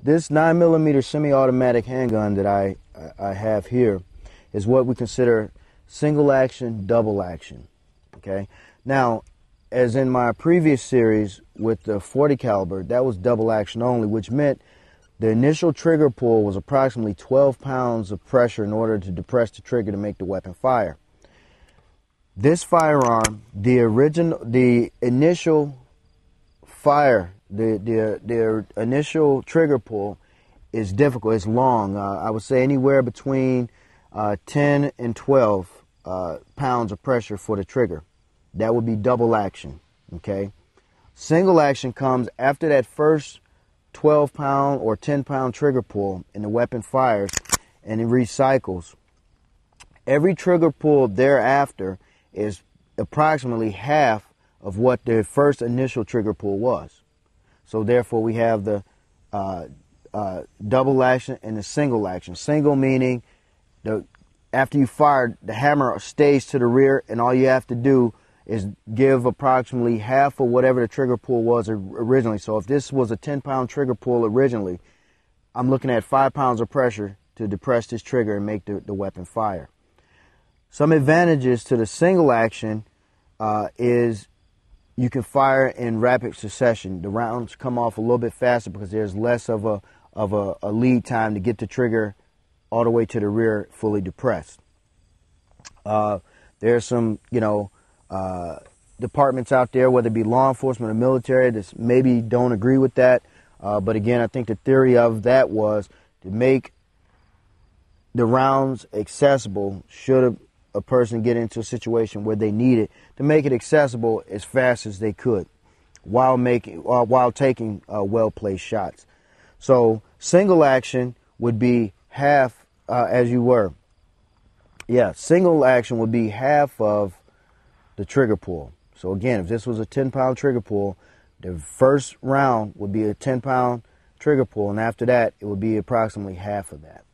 This 9mm semi-automatic handgun that I have here is what we consider single action, double action. Okay. Now, as in my previous series with the 40 caliber, that was double action only, which meant the initial trigger pull was approximately 12 pounds of pressure in order to depress the trigger to make the weapon fire. This firearm, the initial trigger pull is difficult. It's long. I would say anywhere between 10 and 12 pounds of pressure for the trigger. That would be double action. Okay, single action comes after that first 12 pound or 10 pound trigger pull, and the weapon fires and it recycles. Every trigger pull thereafter is approximately half of what the first initial trigger pull was. So therefore we have the double action and the single action. Single meaning after you fire, the hammer stays to the rear, and all you have to do is give approximately half of whatever the trigger pull was originally. So if this was a 10 pound trigger pull originally, I'm looking at 5 pounds of pressure to depress this trigger and make the weapon fire. Some advantages to the single action is you can fire in rapid succession. The rounds come off a little bit faster because there's less of a lead time to get the trigger all the way to the rear fully depressed. There's some, departments out there, whether it be law enforcement or military, that maybe don't agree with that. But again, I think the theory of that was to make the rounds accessible should a person get into a situation where they need it, to make it accessible as fast as they could while taking well-placed shots. So single action would be half, single action would be half of the trigger pull. So again, if this was a 10-pound trigger pull, the first round would be a 10-pound trigger pull, and after that, it would be approximately half of that.